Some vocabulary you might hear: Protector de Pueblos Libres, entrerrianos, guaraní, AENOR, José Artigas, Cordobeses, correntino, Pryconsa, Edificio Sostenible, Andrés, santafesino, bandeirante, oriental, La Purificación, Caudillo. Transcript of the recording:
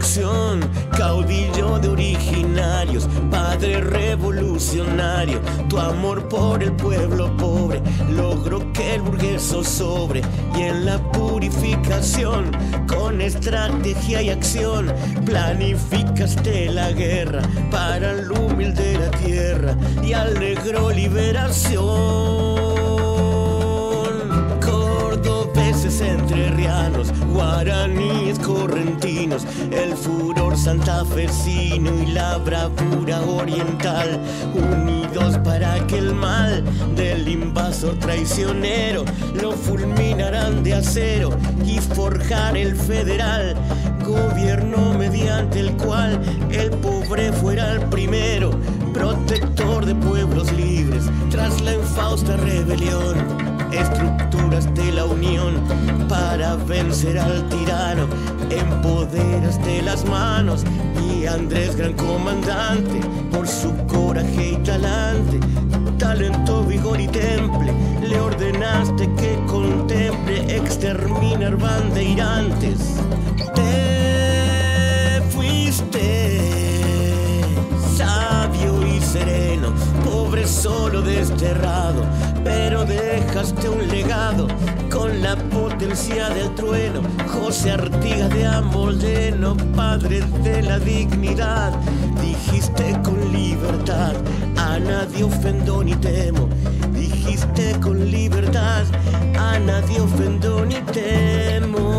resurrección, caudillo de originarios, padre revolucionario. Tu amor por el pueblo pobre logró que el burgués zozobre, y en la purificación, con estrategia y acción, planificaste la guerra para el humilde la tierra y alegró liberación. Cordobeses entrerrianos, guaraníes, correntinos, el furor santafesino y la bravura oriental, unidos para que el mal del invasor traicionero lo fulminarán de acero y forjar el federal, gobierno mediante el cual el pobre fuera el primero, protector de pueblos libres. Tras la infausta rebelión, estructuraste la unión para vencer al tirano, empoderaste las manos, y Andrés, gran comandante, por su coraje y talante, talento, vigor y temple, le ordenaste que contemple exterminar bandeirantes. Te fuiste sabio y sereno, pobre, solo, desterrado, pero dejaste un legado con la potencia del trueno. José Artigas de Amoldeno, padre de la dignidad, dijiste con libertad, a nadie ofendo ni temo. Dijiste con libertad, a nadie ofendo ni temo.